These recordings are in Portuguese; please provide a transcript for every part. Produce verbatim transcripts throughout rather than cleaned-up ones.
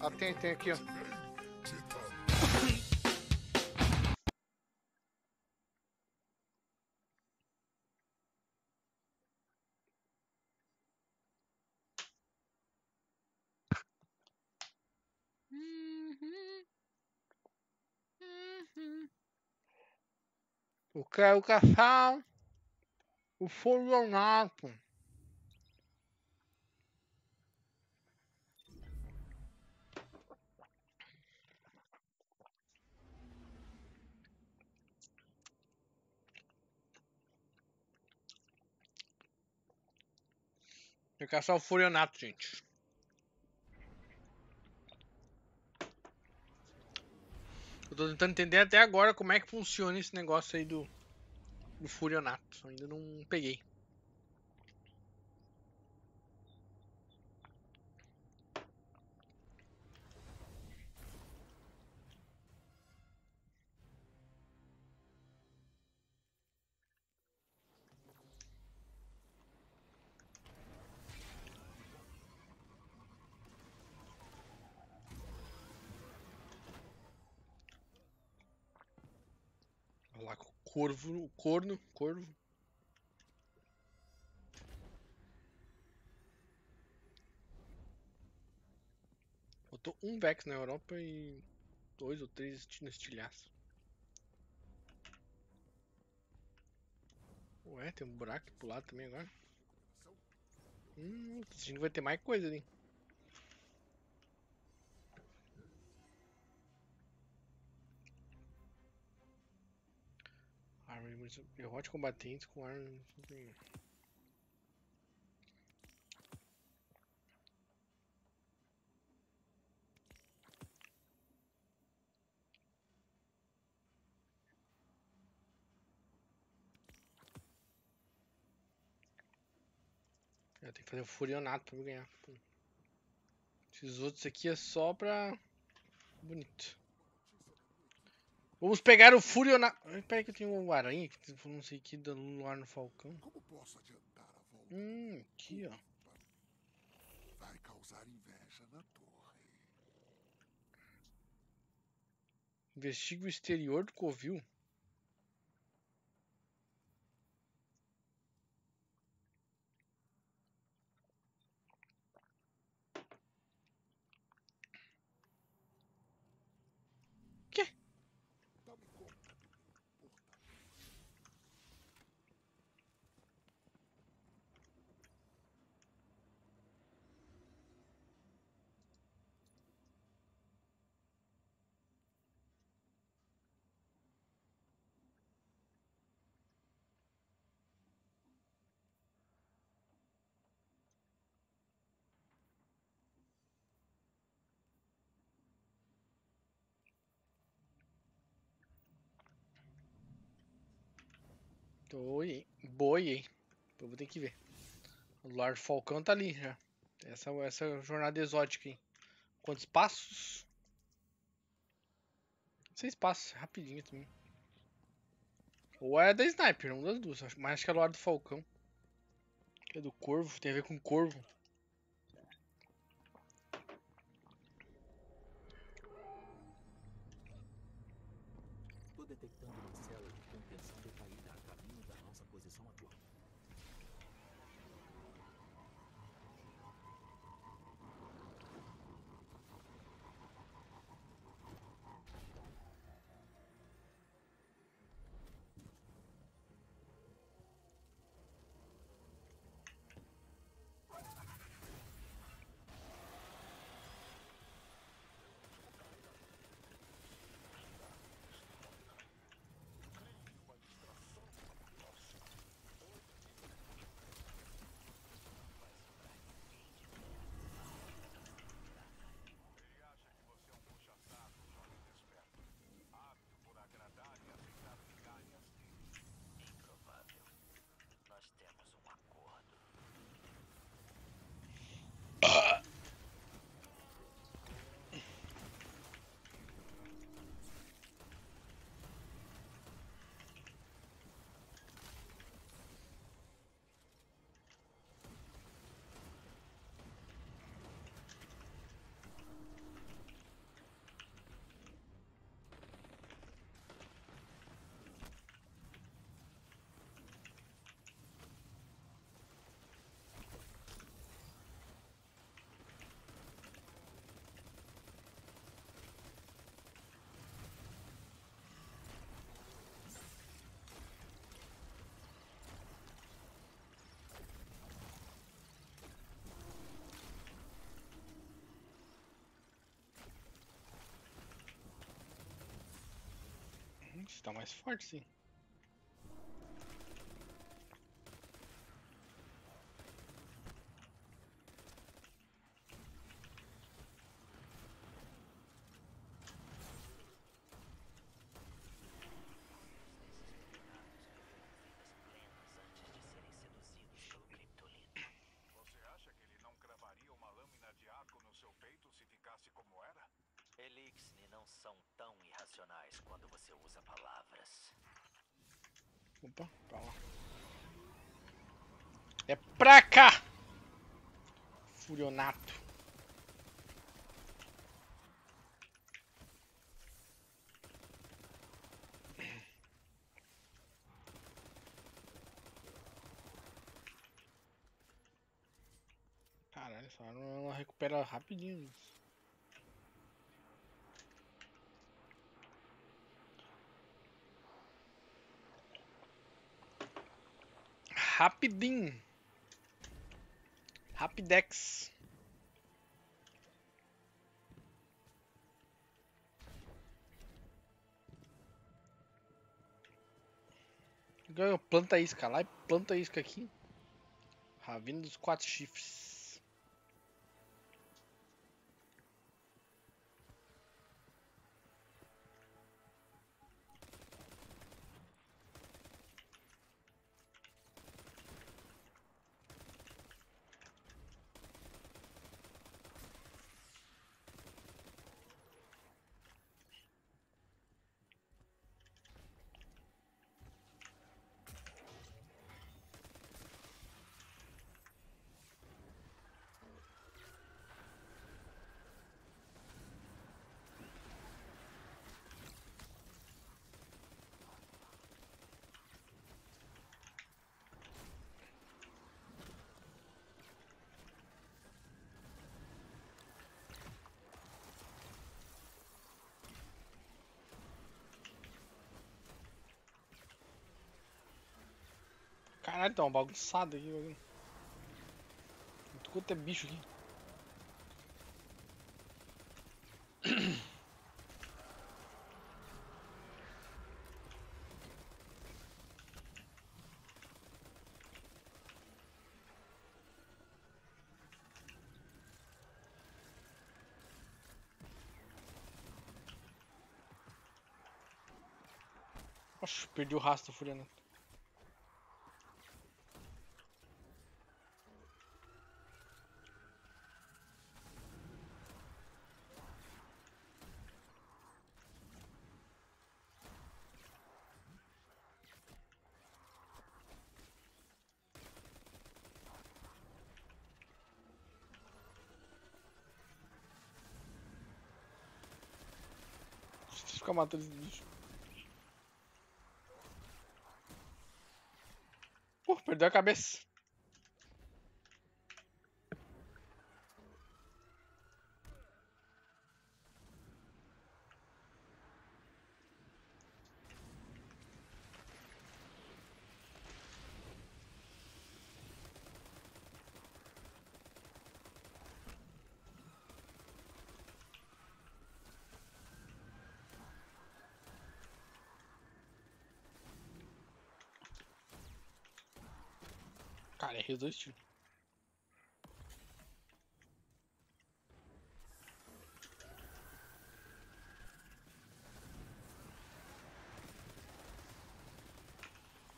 Ah, tem, tem aqui, ó. Eu quero caçar o Furionato. Tem que caçar o Furionato, gente. Eu tô tentando entender até agora como é que funciona esse negócio aí do, do Furionato. Ainda não peguei. Corvo, corno, corvo. Botou um Vex na Europa e dois ou três no estilhaço. Ué, tem um buraco pro lado também agora. Hum, a gente vai ter mais coisa ali. Derrote combatentes com armas. Eu tenho que fazer o Furionato pra eu ganhar. Esses outros aqui é só pra. Bonito. Vamos pegar o Furionato. Peraí que eu tenho um aranha aqui, não sei o que, dando Luar do Falcão. Como posso adiantar a volta? Hum, aqui ó. Vai causar inveja na torre. Investiga o exterior do covil. Oi, boi, eu vou ter que ver. O Luar do Falcão tá ali já. Essa, essa jornada exótica, hein? Quantos passos? Seis passos, rapidinho também. Ou é da Sniper, uma das duas. Mas acho que é o Luar do Falcão. Que é do Corvo, tem a ver com Corvo. Tô detectando uma célula de contenção decaída. Você tá mais forte, sim. Quando você usa palavras. Opa, pra lá. É pra cá! Furionato. Caralho, essa arma ela recupera rapidinho. Rapidinho. Rapidex. Planta a isca lá e planta a isca aqui. Ravina dos quatro chifres. Caralho, tá uma bagunçada aqui, velho. Muito quanto é bicho aqui. Oxe, perdi o rastro, Furionato. Fica matando esse bicho. Pô, perdeu a cabeça. Cara, errei os dois tiros.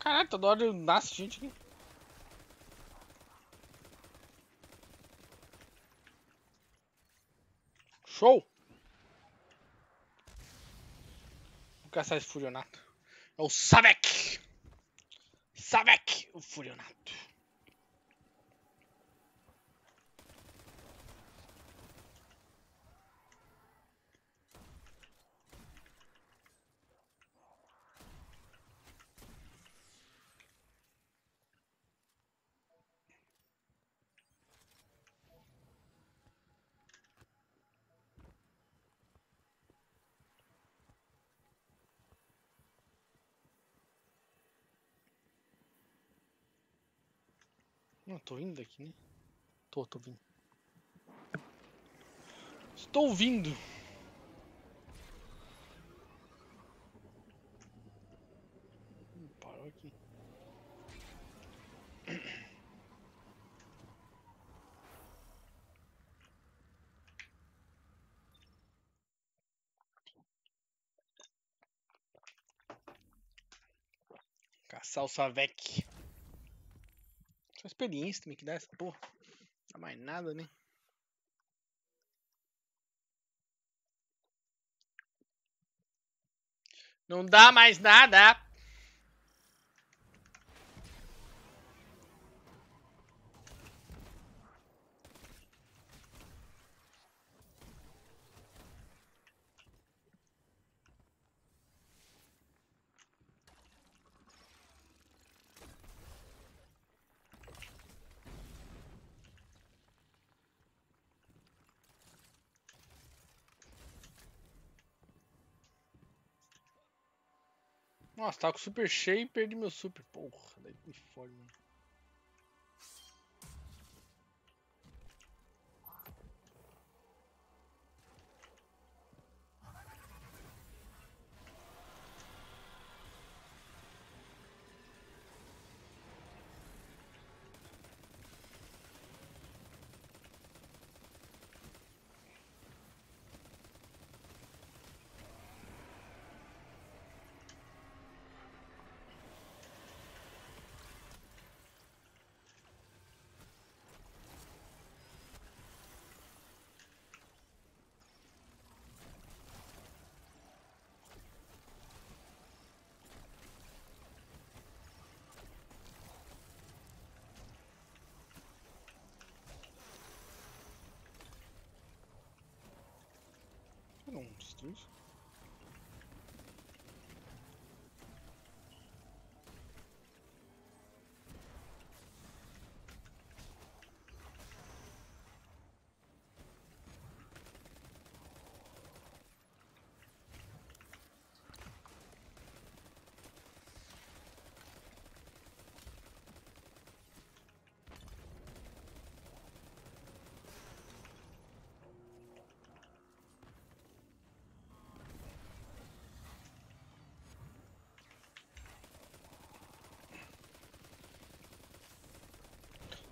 Caralho, toda hora nasce gente aqui. Show! Vou caçar esse Furionato. É o Savek! Savek, o Furionato. Não, tô vindo daqui, né? Tô, tô vindo. Estou vindo. caçar o Savek. Só experiência também que dá essa porra. Não dá mais nada, né? Não dá mais nada! Nossa, tava com super cheio e perdi meu super. Porra, daí me fode, mano. Não, uns três.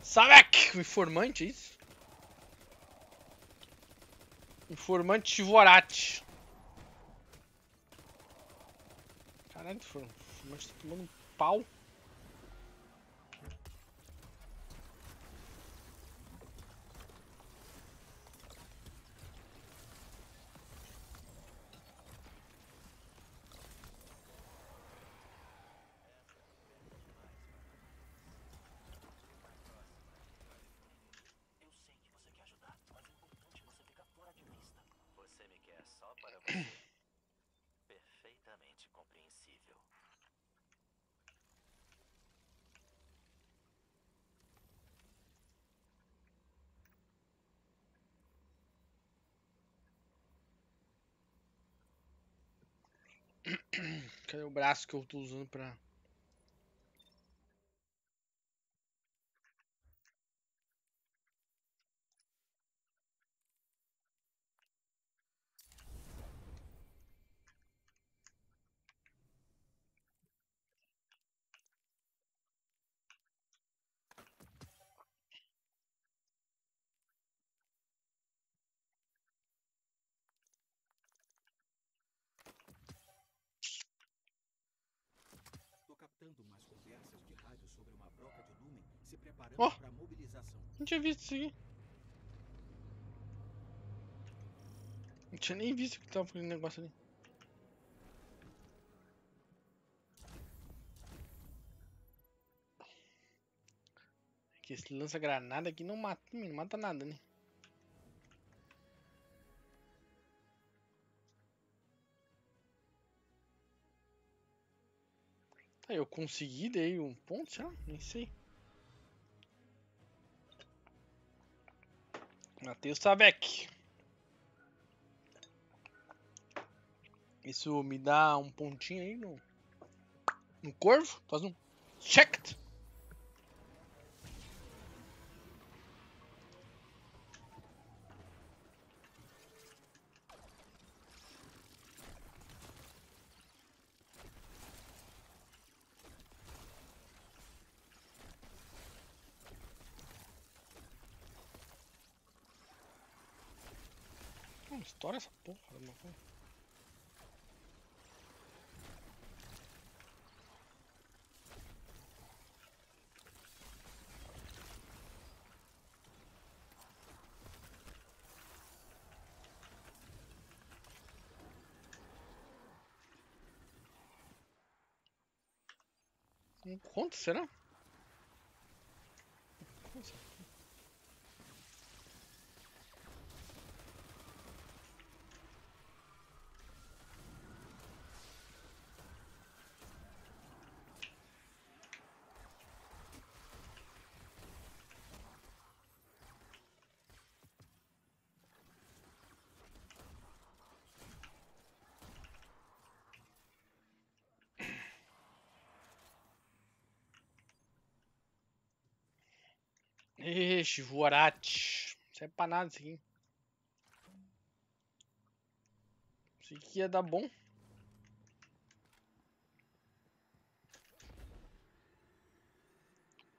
Savek! O informante, é isso? Informante Chivorati. Caralho, o informante tá tomando um pau. Cadê o braço que eu tô usando pra... Ó, não tinha visto isso aqui. Não tinha nem visto que tava fazendo negócio ali. Que esse lança-granada aqui não mata, não mata nada, né? Aí eu consegui, dei um ponto já, nem sei. Matei o Savek. Isso me dá um pontinho aí no, no corvo. Faz um check. Estoura essa porra, mano. Um conto, será? Ixi, voarate. Não serve pra nada isso aqui. Isso aqui ia dar bom.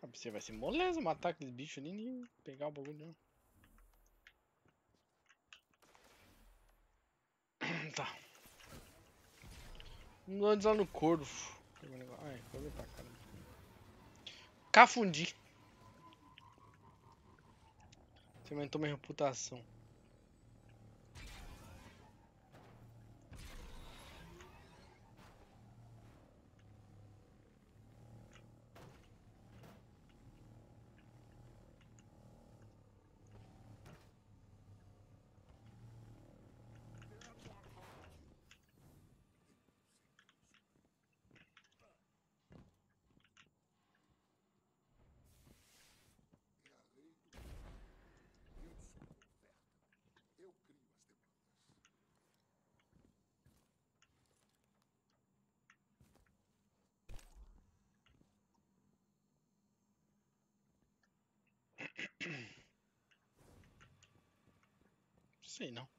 Ah, você vai ser moleza matar aqueles bichos ali e pegar o bagulho não. Tá. Vamos antes lá no corvo. Ai, corvo pra caramba. Cafundi. Você aumentou minha reputação. Sei não.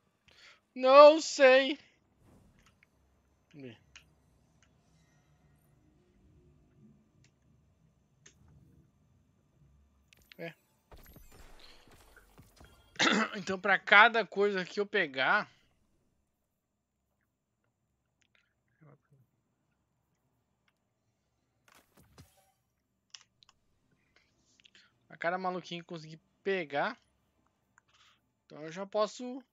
Não sei. É. Então para cada coisa que eu pegar, a cada maluquinho que conseguir pegar, então eu já posso.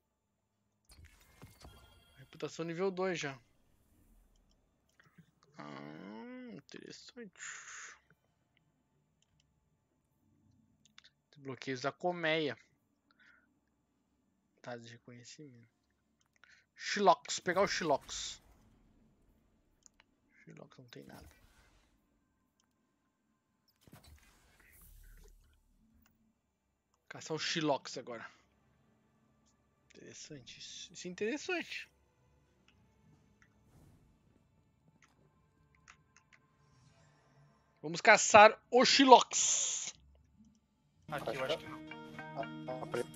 Reputação nível dois já. Ah, interessante. Desbloqueios da colmeia. Tá de reconhecimento. Shilox, pegar o Shilox. Shilox não tem nada. Caçar o Shilox agora. Interessante, isso, isso é interessante. Vamos caçar o Shilox. Aqui eu acho que não.